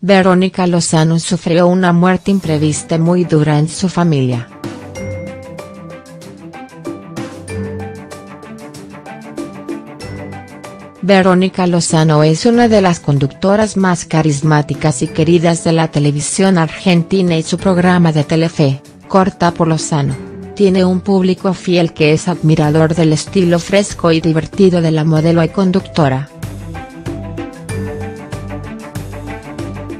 Verónica Lozano sufrió una muerte imprevista muy dura en su familia. Verónica Lozano es una de las conductoras más carismáticas y queridas de la televisión argentina y su programa de Telefe, Corta por Lozano, tiene un público fiel que es admirador del estilo fresco y divertido de la modelo y conductora.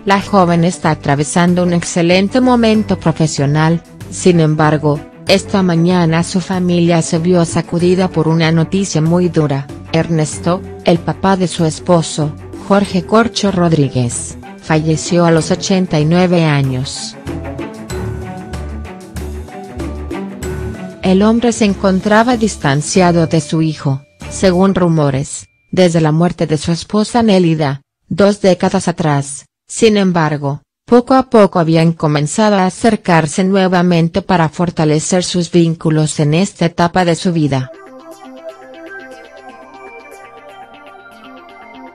La joven está atravesando un excelente momento profesional, sin embargo, esta mañana su familia se vio sacudida por una noticia muy dura. Ernesto, el papá de su esposo, Jorge Corcho Rodríguez, falleció a los 89 años. El hombre se encontraba distanciado de su hijo, según rumores, desde la muerte de su esposa Nélida, 2 décadas atrás. Sin embargo, poco a poco habían comenzado a acercarse nuevamente para fortalecer sus vínculos en esta etapa de su vida.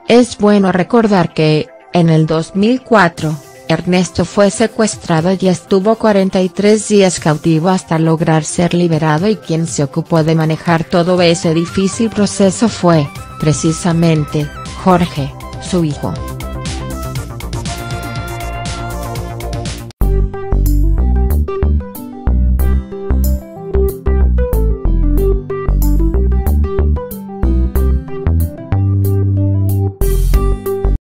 Es bueno recordar que, en el 2004, Ernesto fue secuestrado y estuvo 43 días cautivo hasta lograr ser liberado, y quien se ocupó de manejar todo ese difícil proceso fue, precisamente, Jorge, su hijo.